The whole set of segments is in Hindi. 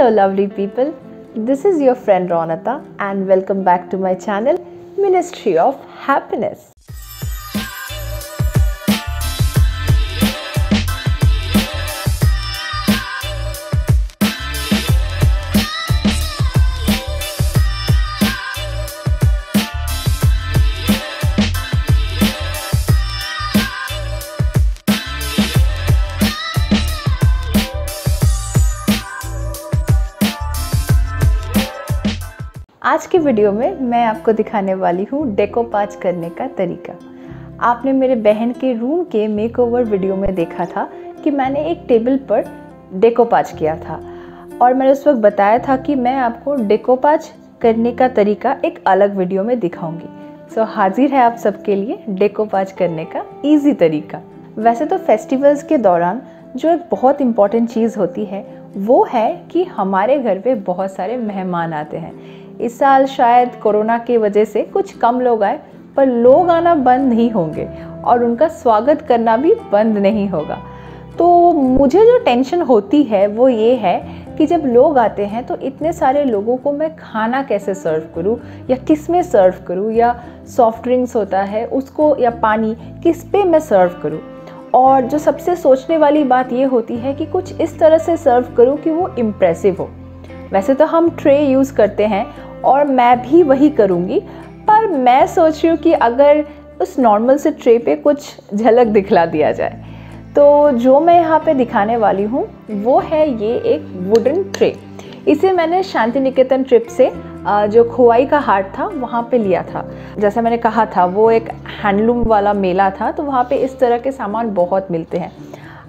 Hello lovely people, this is your friend Ronata and welcome back to my channel Ministry of Happiness. आज के वीडियो में मैं आपको दिखाने वाली हूँ डेकोपाज करने का तरीका। आपने मेरे बहन के रूम के मेकओवर वीडियो में देखा था कि मैंने एक टेबल पर डेकोपाज किया था और मैंने उस वक्त बताया था कि मैं आपको डेकोपाज करने का तरीका एक अलग वीडियो में दिखाऊंगी। सो हाजिर है आप सबके लिए डेकोपाज करने का ईजी तरीका। वैसे तो फेस्टिवल्स के दौरान जो एक बहुत इम्पॉर्टेंट चीज़ होती है वो है कि हमारे घर पे बहुत सारे मेहमान आते हैं। इस साल शायद कोरोना के वजह से कुछ कम लोग आए, पर लोग आना बंद नहीं होंगे और उनका स्वागत करना भी बंद नहीं होगा। तो मुझे जो टेंशन होती है वो ये है कि जब लोग आते हैं तो इतने सारे लोगों को मैं खाना कैसे सर्व करूं, या किस में सर्व करूं, या सॉफ्ट ड्रिंक्स होता है उसको या पानी किस पे मैं सर्व करूं। और जो सबसे सोचने वाली बात ये होती है कि कुछ इस तरह से सर्व करूं कि वो इम्प्रेसिव हो। वैसे तो हम ट्रे यूज़ करते हैं और मैं भी वही करूँगी, पर मैं सोच रही हूँ कि अगर उस नॉर्मल से ट्रे पे कुछ झलक दिखला दिया जाए। तो जो मैं यहाँ पे दिखाने वाली हूँ वो है ये एक वुडन ट्रे। इसे मैंने शांतिनिकेतन ट्रिप से जो खोवाई का हाट था वहाँ पे लिया था। जैसा मैंने कहा था वो एक हैंडलूम वाला मेला था, तो वहाँ पे इस तरह के सामान बहुत मिलते हैं।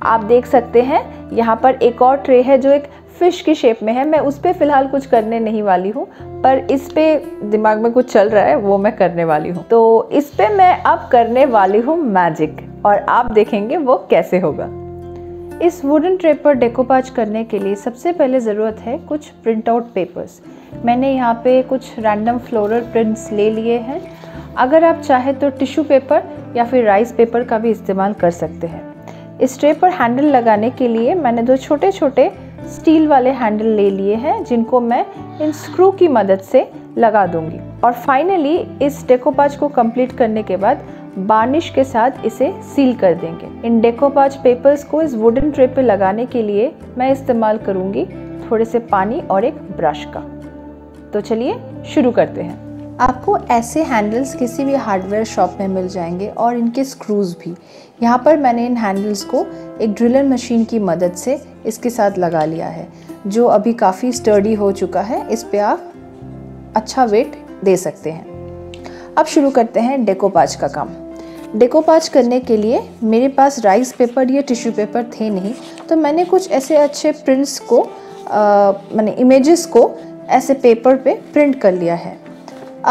आप देख सकते हैं यहाँ पर एक और ट्रे है जो एक फ़िश की शेप में है। मैं उस पर फ़िलहाल कुछ करने नहीं वाली हूँ, पर इस पर दिमाग में कुछ चल रहा है वो मैं करने वाली हूँ। तो इस पर मैं अब करने वाली हूँ मैजिक, और आप देखेंगे वो कैसे होगा। इस वुडन ट्रे पर डेकोपाज करने के लिए सबसे पहले ज़रूरत है कुछ प्रिंट आउट पेपर्स। मैंने यहाँ पे कुछ रैंडम फ्लोरल प्रिंट्स ले लिए हैं। अगर आप चाहे तो टिश्यू पेपर या फिर राइस पेपर का भी इस्तेमाल कर सकते हैं। इस ट्रे पर हैंडल लगाने के लिए मैंने दो छोटे छोटे स्टील वाले हैंडल ले लिए हैं, जिनको मैं इन स्क्रू की मदद से लगा दूंगी। और फाइनली इस डेकोपाज को कंप्लीट करने के बाद बार्निश के साथ इसे सील कर देंगे। इन डेकोपाज पेपर्स को इस वुडन ट्रे पे लगाने के लिए मैं इस्तेमाल करूंगी थोड़े से पानी और एक ब्रश का। तो चलिए शुरू करते हैं। आपको ऐसे हैंडल्स किसी भी हार्डवेयर शॉप में मिल जाएंगे और इनके स्क्रूज़ भी। यहाँ पर मैंने इन हैंडल्स को एक ड्रिलर मशीन की मदद से इसके साथ लगा लिया है, जो अभी काफ़ी स्टर्डी हो चुका है। इस पे आप अच्छा वेट दे सकते हैं। अब शुरू करते हैं डेकोपाज का काम। डेकोपाज करने के लिए मेरे पास राइस पेपर या टिश्यू पेपर थे नहीं, तो मैंने कुछ ऐसे अच्छे प्रिंट्स को मैंने इमेजेस को ऐसे पेपर पे प्रिंट कर लिया है।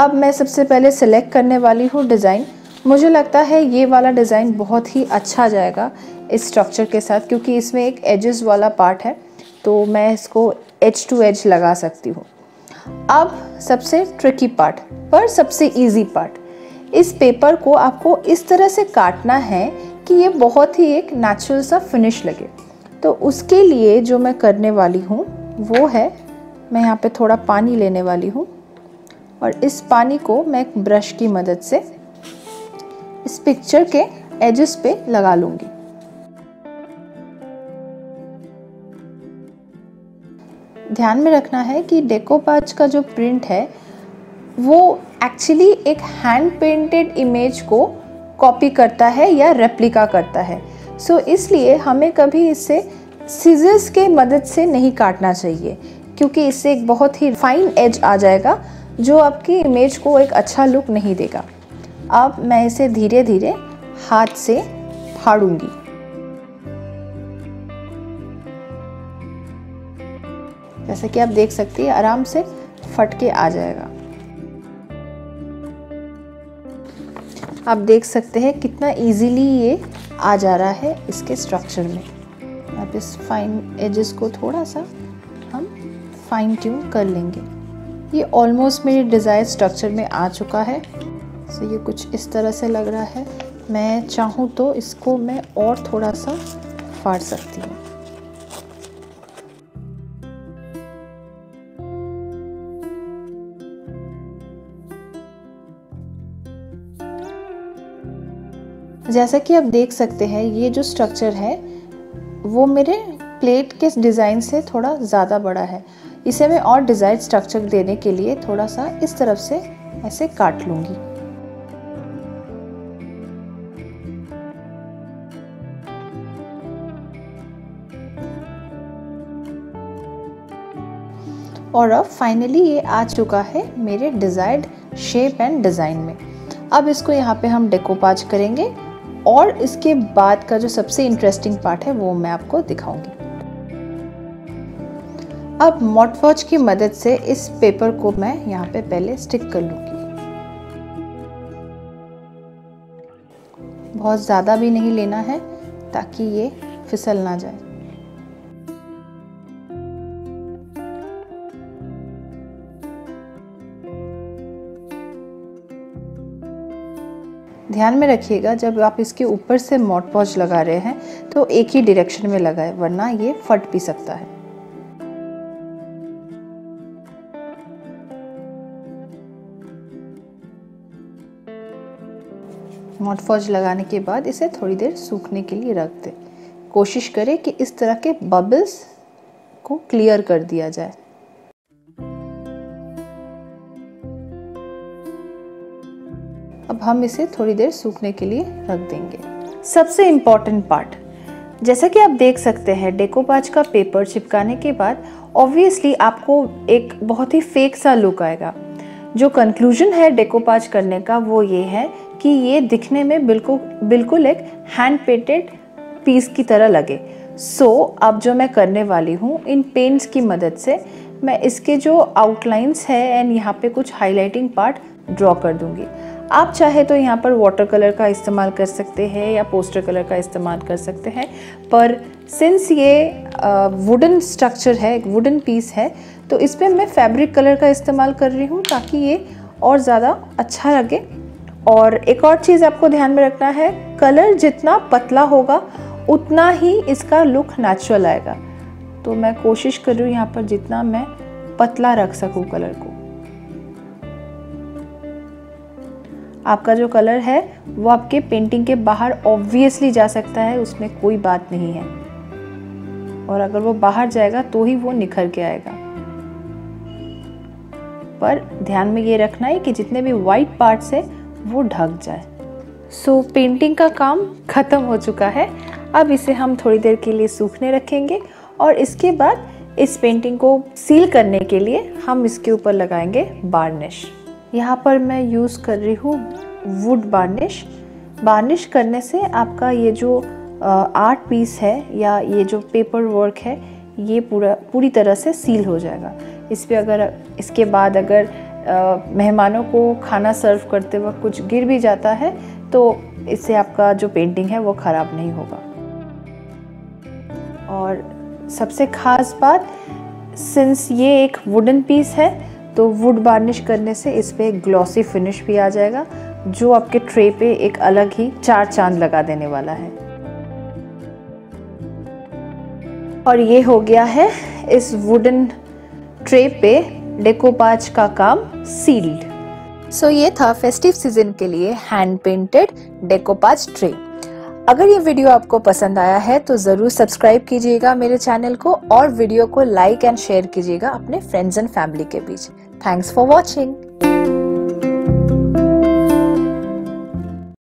अब मैं सबसे पहले सेलेक्ट करने वाली हूँ डिज़ाइन। मुझे लगता है ये वाला डिज़ाइन बहुत ही अच्छा जाएगा इस स्ट्रक्चर के साथ, क्योंकि इसमें एक एजेस वाला पार्ट है, तो मैं इसको एज टू एज लगा सकती हूँ। अब सबसे ट्रिकी पार्ट पर सबसे इजी पार्ट, इस पेपर को आपको इस तरह से काटना है कि ये बहुत ही एक नेचुरल सा फिनिश लगे। तो उसके लिए जो मैं करने वाली हूँ वो है, मैं यहाँ पे थोड़ा पानी लेने वाली हूँ और इस पानी को मैं एक ब्रश की मदद से इस पिक्चर के एजेस पे लगा लूँगी। ध्यान में रखना है कि डेकोपाज का जो प्रिंट है वो एक्चुअली एक हैंड पेंटेड इमेज को कॉपी करता है या रेप्लिका करता है। सो इसलिए हमें कभी इसे सीजर्स के मदद से नहीं काटना चाहिए, क्योंकि इससे एक बहुत ही फाइन एज आ जाएगा जो आपकी इमेज को एक अच्छा लुक नहीं देगा। अब मैं इसे धीरे धीरे हाथ से फाड़ूंगी। जैसा कि आप देख सकती है आराम से फट के आ जाएगा। आप देख सकते हैं कितना इजीली ये आ जा रहा है इसके स्ट्रक्चर में। अब इस फाइन एजेस को थोड़ा सा हम फाइन ट्यून कर लेंगे। ये ऑलमोस्ट मेरे डिज़ायर स्ट्रक्चर में आ चुका है। सो ये कुछ इस तरह से लग रहा है। मैं चाहूँ तो इसको मैं और थोड़ा सा फाड़ सकती हूँ। जैसा कि आप देख सकते हैं ये जो स्ट्रक्चर है वो मेरे प्लेट के डिज़ाइन से थोड़ा ज़्यादा बड़ा है। इसे मैं और डिज़ाइन स्ट्रक्चर देने के लिए थोड़ा सा इस तरफ से ऐसे काट लूँगी। और अब फाइनली ये आ चुका है मेरे डिज़ायर्ड शेप एंड डिज़ाइन में। अब इसको यहाँ पे हम डेकोपाज करेंगे और इसके बाद का जो सबसे इंटरेस्टिंग पार्ट है वो मैं आपको दिखाऊंगी। अब मॉटवॉच की मदद से इस पेपर को मैं यहाँ पे पहले स्टिक कर लूँगी। बहुत ज़्यादा भी नहीं लेना है ताकि ये फिसल ना जाए। ध्यान में रखिएगा जब आप इसके ऊपर से मॉटवॉच लगा रहे हैं तो एक ही डायरेक्शन में लगाएं, वरना ये फट भी सकता है। मॉटवॉच लगाने के बाद इसे थोड़ी देर सूखने के लिए रख दें। कोशिश करें कि इस तरह के बबल्स को क्लियर कर दिया जाए। अब हम इसे थोड़ी देर सूखने के लिए रख देंगे। सबसे इम्पॉर्टेंट पार्ट, जैसा कि आप देख सकते हैं डेकोपाज का पेपर चिपकाने के बाद ऑब्वियसली आपको एक बहुत ही फेक सा लुक आएगा। जो कंक्लूजन है डेकोपाज करने का वो ये है कि ये दिखने में बिल्कुल एक हैंड पेंटेड पीस की तरह लगे। सो अब जो मैं करने वाली हूँ इन पेंट्स की मदद से मैं इसके जो आउटलाइंस है एंड यहाँ पे कुछ हाईलाइटिंग पार्ट ड्रॉ कर दूँगी। आप चाहे तो यहाँ पर वाटर कलर का इस्तेमाल कर सकते हैं या पोस्टर कलर का इस्तेमाल कर सकते हैं, पर सिंस ये वुडन स्ट्रक्चर है, एक वुडन पीस है, तो इस पर मैं फैब्रिक कलर का इस्तेमाल कर रही हूँ ताकि ये और ज़्यादा अच्छा लगे। और एक और चीज़ आपको ध्यान में रखना है, कलर जितना पतला होगा उतना ही इसका लुक नेचुरल आएगा। तो मैं कोशिश कर रही हूँ यहाँ पर जितना मैं पतला रख सकूँ कलर को। आपका जो कलर है वो आपके पेंटिंग के बाहर ऑब्वियसली जा सकता है, उसमें कोई बात नहीं है, और अगर वो बाहर जाएगा तो ही वो निखर के आएगा। पर ध्यान में ये रखना है कि जितने भी वाइट पार्ट्स है वो ढक जाए। सो पेंटिंग का काम ख़त्म हो चुका है। अब इसे हम थोड़ी देर के लिए सूखने रखेंगे और इसके बाद इस पेंटिंग को सील करने के लिए हम इसके ऊपर लगाएंगे वार्निश। यहाँ पर मैं यूज़ कर रही हूँ वुड वार्निश। वार्निश करने से आपका ये जो आर्ट पीस है या ये जो पेपर वर्क है ये पूरी तरह से सील हो जाएगा। इस पर अगर इसके बाद अगर मेहमानों को खाना सर्व करते वक्त कुछ गिर भी जाता है तो इससे आपका जो पेंटिंग है वो ख़राब नहीं होगा। और सबसे ख़ास बात, सिंस ये एक वुडन पीस है तो वुड वार्निश करने से इस पर एक ग्लॉसी फिनिश भी आ जाएगा जो आपके ट्रे पे एक अलग ही चार चांद लगा देने वाला है। और ये हो गया है इस वुडन ट्रे पे डेकोपाज का काम सील्ड। सो ये था फेस्टिव सीजन के लिए हैंड पेंटेड डेकोपाज ट्रे। अगर ये वीडियो आपको पसंद आया है तो ज़रूर सब्सक्राइब कीजिएगा मेरे चैनल को और वीडियो को लाइक एंड शेयर कीजिएगा अपने फ्रेंड्स एंड फैमिली के बीच। Thanks for watching.